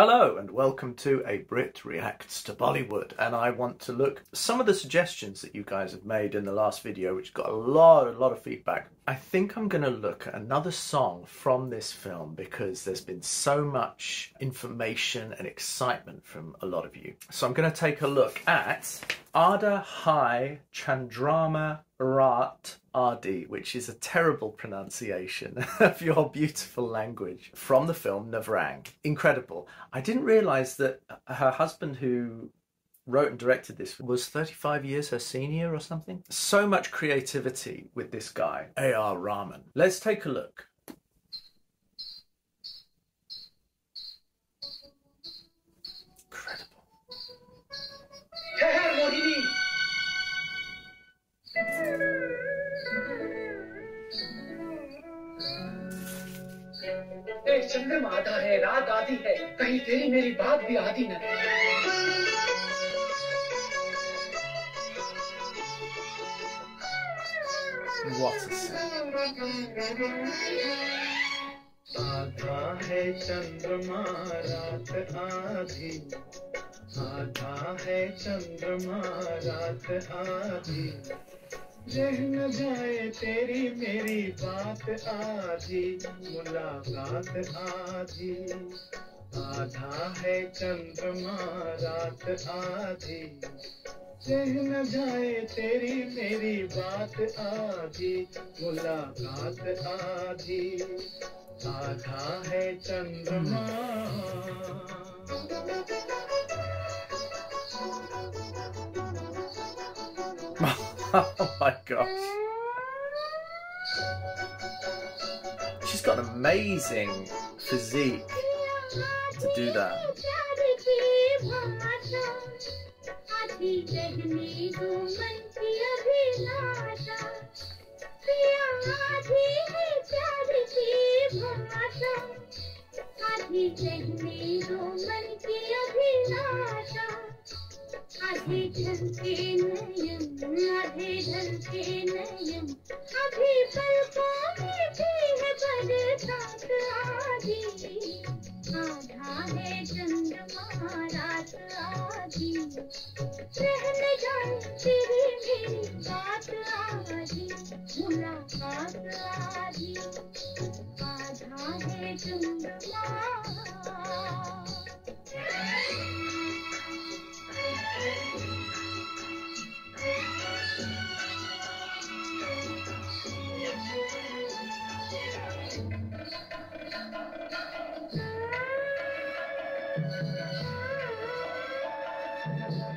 Hello and welcome to A Brit Reacts to Bollywood, and I want to look at some of the suggestions that you guys have made in the last video, which got a lot of feedback. I think I'm going to look at another song from this film because there's been so much information and excitement from a lot of you. So I'm going to take a look at AADHA HAI Chandrama Raat AADHI, which is a terrible pronunciation of your beautiful language, from the film Navrang. Incredible. I didn't realise that her husband, who wrote and directed this, was 35 years her senior or something. So much creativity with this guy, A.R. Rahman. Let's take a look. चंद्रमा आधा है, रात आधी है, कहीं तेरी मेरी बात भी आधी न है। आधा है चंद्रमा रात आधी, आधा है चंद्रमा रात आधी, रह न जाए तेरी मेरी बात आधी, मुलाकात आधी, आधा है चंद्रमा रात आधी, रह न जाए तेरी मेरी बात आधी, मुलाकात आधी, आधा है चंद्रमा। Oh my gosh. She's got an amazing physique to do that.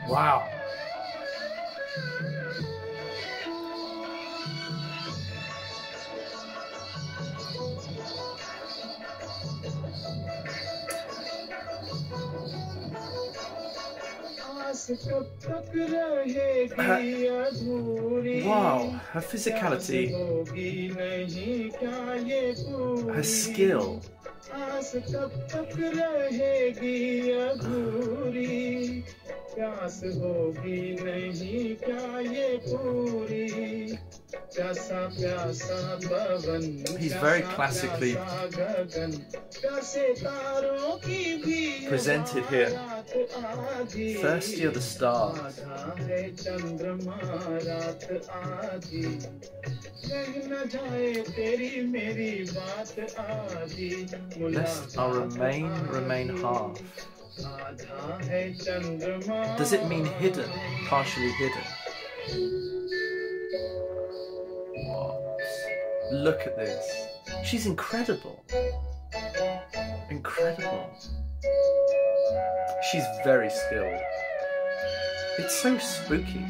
Wow. Wow, her physicality, her skill. प्यास होगी नहीं क्या ये पूरी प्यासा प्यासा भवन प्यासा गगन प्यासे तारों की भी रात आधी आधा है चंद्रमा रात आधी रह न जाए तेरी मेरी बात आधी मुलाकात Does it mean hidden? Partially hidden? What? Look at this. She's incredible. Incredible. She's very skilled. It's so spooky.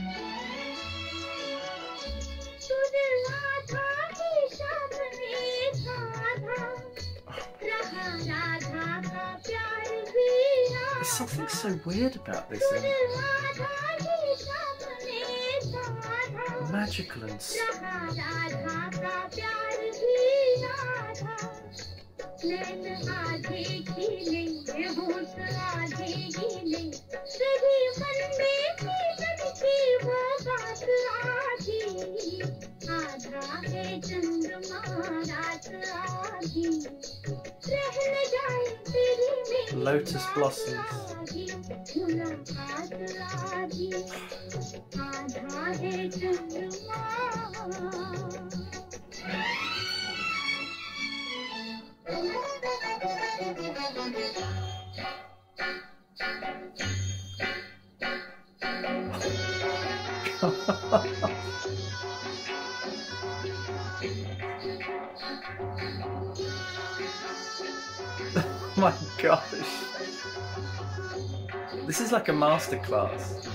There's something so weird about this thing. Magical and lotus blossoms. Oh my gosh, this is like a masterclass.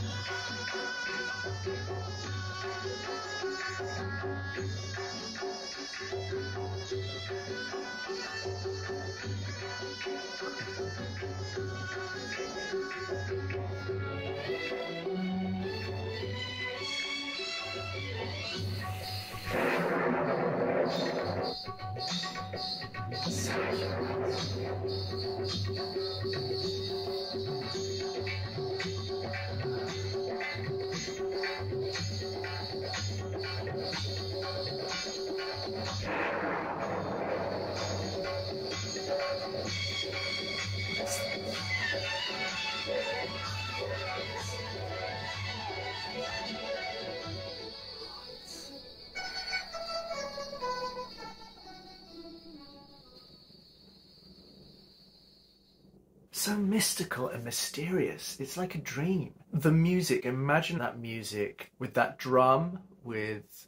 So mystical and mysterious. It's like a dream. The music, imagine that music with that drum, with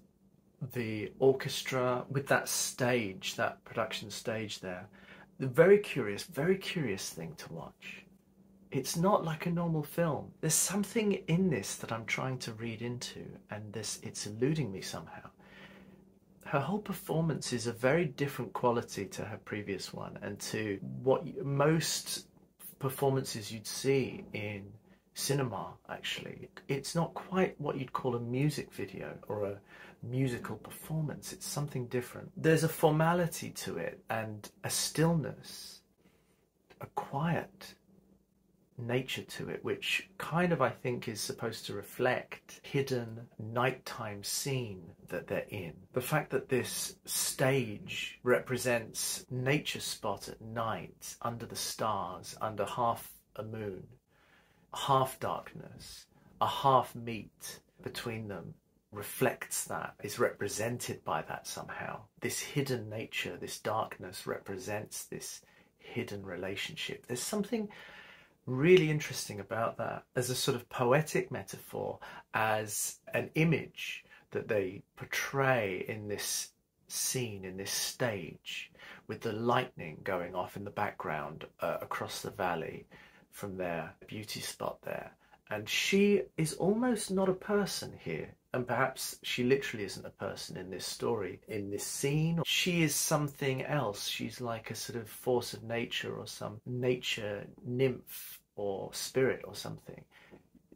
the orchestra, with that stage, that production stage there. The very curious thing to watch. It's not like a normal film. There's something in this that I'm trying to read into, and this, it's eluding me somehow. Her whole performance is a very different quality to her previous one and to what most performances you'd see in cinema. Actually, it's not quite what you'd call a music video or a musical performance. It's something different. There's a formality to it and a stillness, a quiet nature to it, which kind of I think is supposed to reflect hidden nighttime scene that they're in. The fact that this stage represents nature spot at night, under the stars, under half a moon, half darkness, a half meet between them, reflects that, is represented by that somehow. This hidden nature, this darkness represents this hidden relationship. There's something really interesting about that as a sort of poetic metaphor, as an image that they portray in this scene, in this stage, with the lightning going off in the background across the valley from their beauty spot there. And she is almost not a person here, and perhaps she literally isn't a person in this story, in this scene. She is something else. She's like a sort of force of nature, or some nature nymph or spirit or something.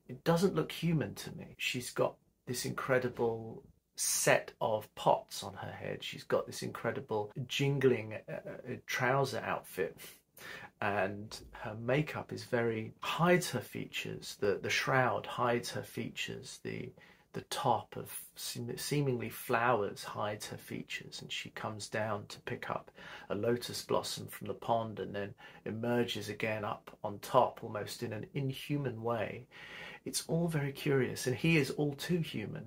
It doesn't look human to me. She's got this incredible set of pots on her head. She's got this incredible jingling trouser outfit. And her makeup is very, hides her features. The shroud hides her features. The top of seemingly flowers hides her features, and she comes down to pick up a lotus blossom from the pond and then emerges again up on top, almost in an inhuman way. It's all very curious, and he is all too human,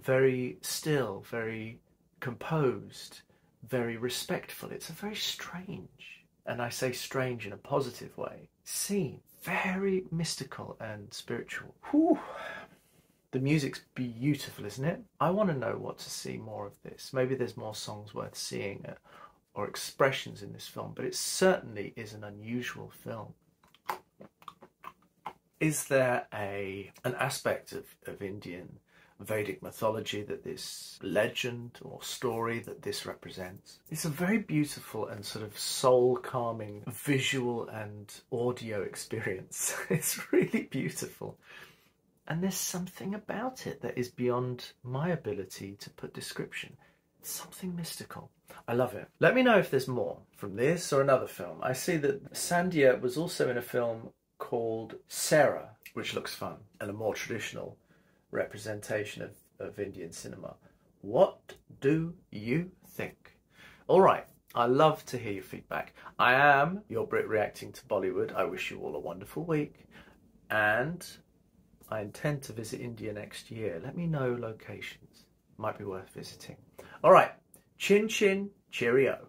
very still, very composed, very respectful. It's a very strange, and I say strange in a positive way, scene. Very mystical and spiritual. Whew. The music's beautiful, isn't it? I want to know what to see more of this. Maybe there's more songs worth seeing or expressions in this film, but it certainly is an unusual film. Is there an aspect of Indian Vedic mythology that this legend or story that this represents? It's a very beautiful and sort of soul-calming visual and audio experience. It's really beautiful. And there's something about it that is beyond my ability to put description. Something mystical. I love it. Let me know if there's more from this or another film. I see that Sandhya was also in a film called Sara, which looks fun, and a more traditional representation of Indian cinema. What do you think? All right, I love to hear your feedback. I am your Brit reacting to Bollywood. I wish you all a wonderful week, and I intend to visit India next year. Let me know locations. Might be worth visiting. All right. Chin chin. Cheerio.